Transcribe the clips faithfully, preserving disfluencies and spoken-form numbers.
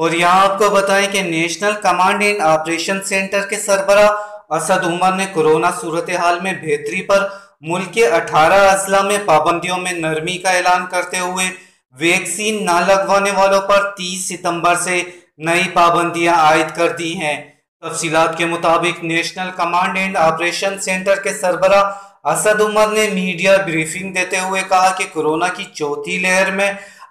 और यहाँ आपको बताएं कि national command and operation centre के सरबरा असद उमर ने कोरोना सूरत हाल में बेहतरी पर मुल्क के अठारह अजला में पाबंदियों में नरमी का ऐलान करते हुए वैक्सीन ना लगवाने वालों पर तीस सितंबर से नई पाबंदियां आयद कर दी हैं। तफसीलात के मुताबिक national command and operation centre के सरबरा असद उमर ने मीडिया ब्रीफिंग देते हुए कहा कि कोरोना की चौथी लहर में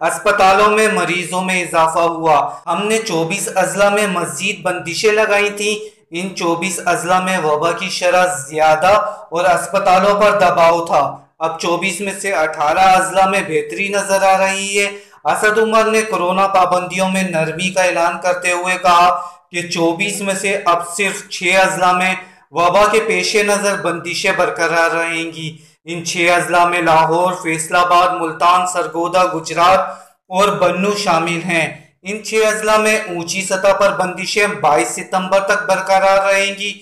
अस्पतालों में मरीजों में इजाफा हुआ। हमने चौबीस अजला में मजीद बंदिशें लगाई थी। इन चौबीस अजला में वबा की शरह ज्यादा और अस्पतालों पर दबाव था। अब चौबीस में से अठारह अजला में बेहतरी नजर आ रही है। असद उमर ने कोरोना पाबंदियों में नरमी का ऐलान करते हुए कहा कि चौबीस में से अब सिर्फ छः अजला में वबा के पेश नज़र बंदिशें बरकरार रहेंगी। इन छः अजला में लाहौर, फैसलाबाद, मुल्तान, सरगोदा, गुजरात और बन्नू शामिल हैं। इन छः अजला में ऊंची सतह पर बंदिशें बाईस सितंबर तक बरकरार रहेंगी।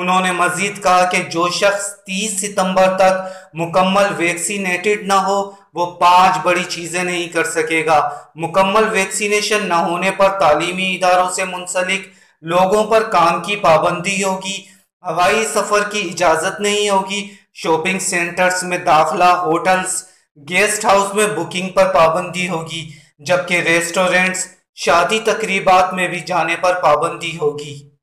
उन्होंने मजीद कहा कि जो शख्स तीस सितंबर तक मुकम्मल वैक्सीनेटेड ना हो वो पांच बड़ी चीज़ें नहीं कर सकेगा। मुकम्मल वैक्सीनेशन ना होने पर तालीमी इदारों से मुंसलिक लोगों पर काम की पाबंदी होगी, हवाई सफ़र की इजाज़त नहीं होगी, शॉपिंग सेंटर्स में दाखिला, होटल्स, गेस्ट हाउस में बुकिंग पर पाबंदी होगी, जबकि रेस्टोरेंट्स, शादी तकरीबात में भी जाने पर पाबंदी होगी।